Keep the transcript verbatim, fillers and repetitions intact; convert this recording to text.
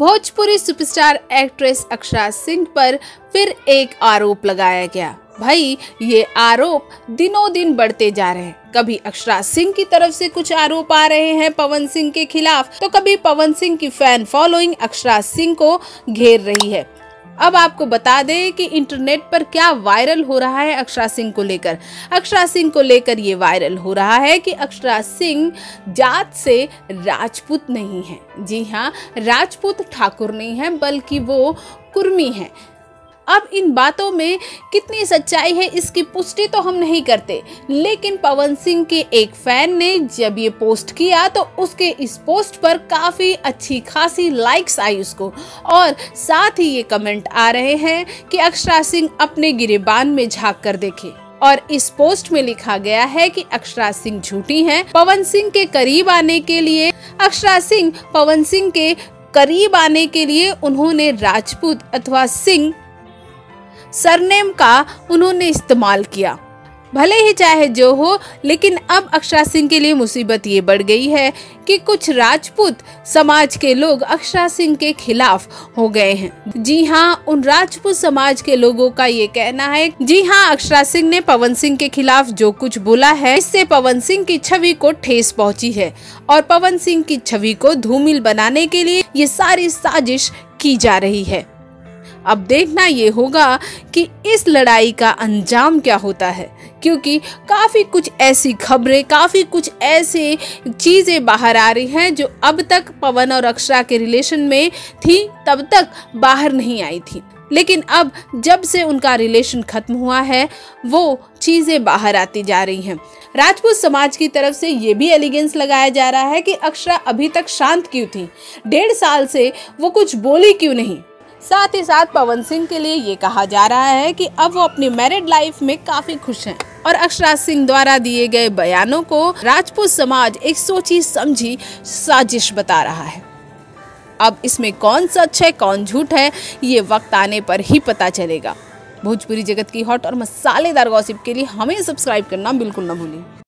Bhojpuri superstar actress Akshara Singh पर फिर एक आरोप लगाया गया। भाई ये आरोप दिनों दिन बढ़ते जा रहे हैं। कभी अक्षरा सिंह की तरफ से कुछ आरोप आ रहे हैं पवन सिंह के खिलाफ, तो कभी पवन सिंह की फैन फॉलोइंग अक्षरा सिंह को घेर रही है। अब आपको बता दें कि इंटरनेट पर क्या वायरल हो रहा है अक्षरा सिंह को लेकर। अक्षरा सिंह को लेकर ये वायरल हो रहा है कि अक्षरा सिंह जात से राजपूत नहीं है। जी हाँ, राजपूत ठाकुर नहीं है बल्कि वो कुर्मी है। अब इन बातों में कितनी सच्चाई है इसकी पुष्टि तो हम नहीं करते, लेकिन पवन सिंह के एक फैन ने जब ये पोस्ट किया तो उसके इस पोस्ट पर काफ़ी अच्छी खासी लाइक्स आई उसको, और साथ ही ये कमेंट आ रहे हैं कि अक्षरा सिंह अपने गिरेबान में झांक कर देखे। और इस पोस्ट में लिखा गया है कि अक्षरा सिंह झूठी हैं। पवन सिंह के करीब आने के लिए अक्षरा सिंह पवन सिंह के करीब आने के लिए उन्होंने राजपूत अथवा सिंह सरनेम का उन्होंने इस्तेमाल किया। भले ही चाहे जो हो, लेकिन अब अक्षरा सिंह के लिए मुसीबत ये बढ़ गई है कि कुछ राजपूत समाज के लोग अक्षरा सिंह के खिलाफ हो गए हैं। जी हाँ, उन राजपूत समाज के लोगों का ये कहना है, जी हाँ, अक्षरा सिंह ने पवन सिंह के खिलाफ जो कुछ बोला है इससे पवन सिंह की छवि को ठेस पहुंची है और पवन सिंह की छवि को धूमिल बनाने के लिए ये सारी साजिश की जा रही है। अब देखना ये होगा कि इस लड़ाई का अंजाम क्या होता है, क्योंकि काफ़ी कुछ ऐसी खबरें, काफ़ी कुछ ऐसे चीज़ें बाहर आ रही हैं जो अब तक पवन और अक्षरा के रिलेशन में थी तब तक बाहर नहीं आई थी, लेकिन अब जब से उनका रिलेशन खत्म हुआ है वो चीज़ें बाहर आती जा रही हैं। राजपूत समाज की तरफ से ये भी एलिगेंस लगाया जा रहा है कि अक्षरा अभी तक शांत क्यों थी, डेढ़ साल से वो कुछ बोली क्यों नहीं। साथ ही साथ पवन सिंह के लिए ये कहा जा रहा है कि अब वो अपनी मैरिड लाइफ में काफी खुश हैं और अक्षरा सिंह द्वारा दिए गए बयानों को राजपूत समाज एक सोची समझी साजिश बता रहा है। अब इसमें कौन सच है कौन झूठ है ये वक्त आने पर ही पता चलेगा। भोजपुरी जगत की हॉट और मसालेदार गॉसिप के लिए हमें सब्सक्राइब करना बिल्कुल ना भूलें।